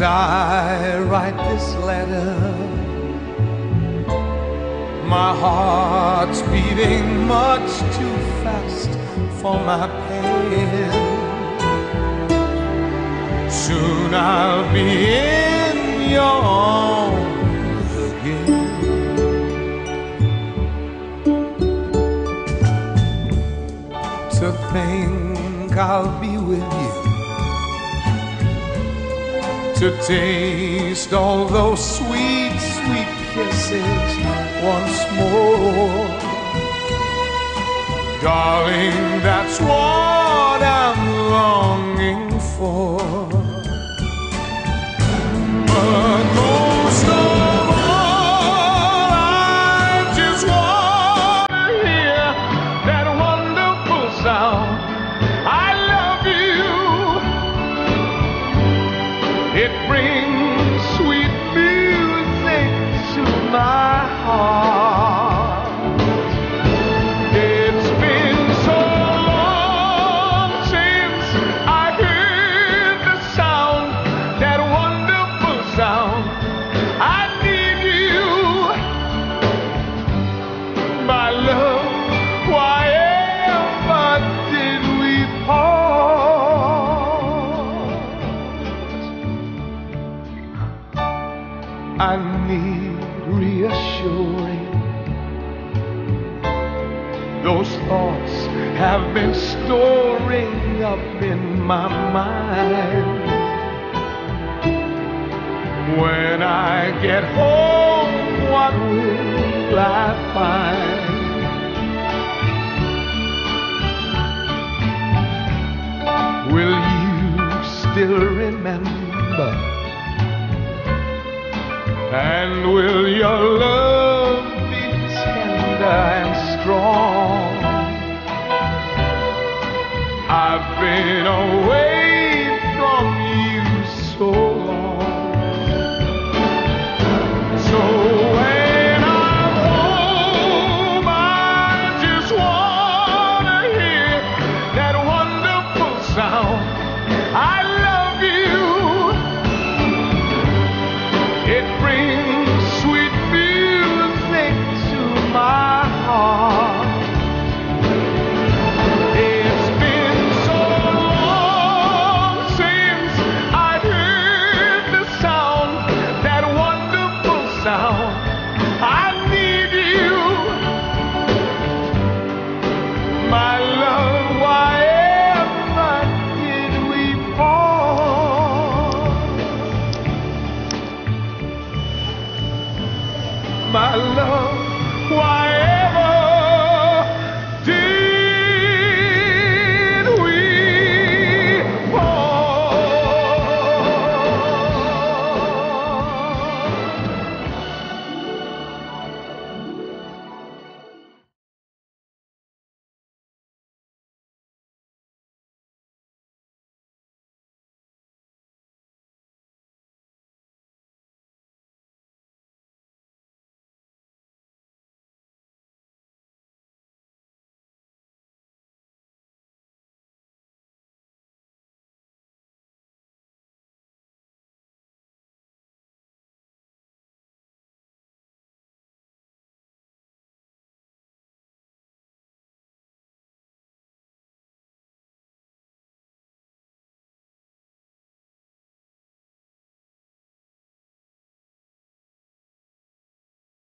as I write this letter, my heart's beating much too fast for my pen. Soon I'll be in your arms again. To think I'll be with you, to taste all those sweet, sweet kisses once more. Darling, that's what I'm longing for. But most of all, I just want to hear that wonderful sound. I love you. It brings sweet music to my heart. It's been so long since I heard the sound, that wonderful sound. I need you, my love. Why ever did we part? I need reassuring. Those thoughts have been storing up in my mind. When I get home, what will I find? Will you still remember? And will your love